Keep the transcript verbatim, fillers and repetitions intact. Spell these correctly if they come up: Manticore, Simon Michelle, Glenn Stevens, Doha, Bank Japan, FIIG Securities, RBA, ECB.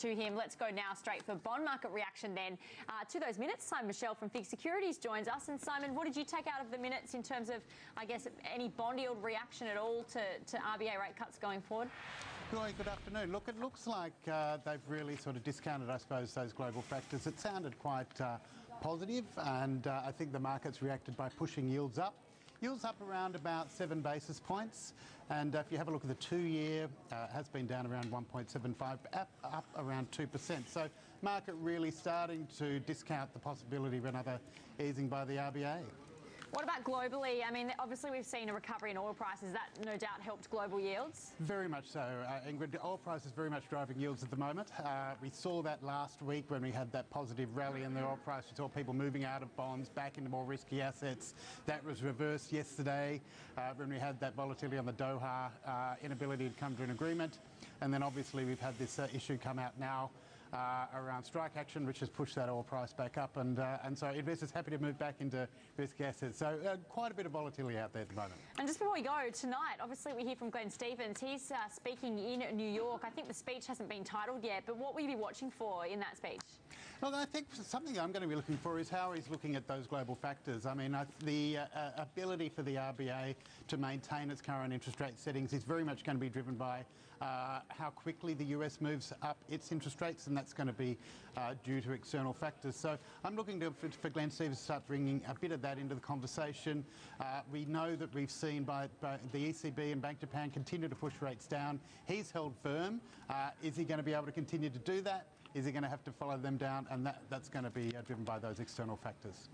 to him. Let's go now straight for bond market reaction then uh, to those minutes. Simon Michelle from FIIG Securities joins us. And Simon, what did you take out of the minutes in terms of, I guess, any bond yield reaction at all to, to R B A rate cuts going forward? Good afternoon. Look, it looks like uh, they've really sort of discounted, I suppose, those global factors. It sounded quite uh, positive, and uh, I think the market's reacted by pushing yields up. Yields up around about seven basis points, and uh, if you have a look at the two-year, uh, has been down around one point seven five, up, up around two percent. So market really starting to discount the possibility of another easing by the R B A. What about globally? I mean, obviously we've seen a recovery in oil prices. That no doubt helped global yields. Very much so, uh, Ingrid. Oil prices very much driving yields at the moment. Uh, we saw that last week when we had that positive rally in the oil price. We saw people moving out of bonds back into more risky assets. That was reversed yesterday uh, when we had that volatility on the Doha uh, inability to come to an agreement. And then obviously we've had this uh, issue come out now Uh, around strike action, which has pushed that oil price back up, and uh, and so investors happy to move back into risk assets. So uh, quite a bit of volatility out there at the moment. And just before we go, tonight, obviously we hear from Glenn Stevens. He's uh, speaking in New York. I think the speech hasn't been titled yet, but what will you be watching for in that speech? Well, I think something I'm going to be looking for is how he's looking at those global factors. I mean, the uh, ability for the R B A to maintain its current interest rate settings is very much going to be driven by uh, how quickly the U S moves up its interest rates, and that's going to be uh, due to external factors. So I'm looking to, for, for Glenn Stevens to start bringing a bit of that into the conversation. Uh, we know that we've seen by, by the E C B and Bank Japan continue to push rates down. He's held firm. Uh, is he going to be able to continue to do that? Is he going to have to follow them down? And that, that's going to be uh, driven by those external factors.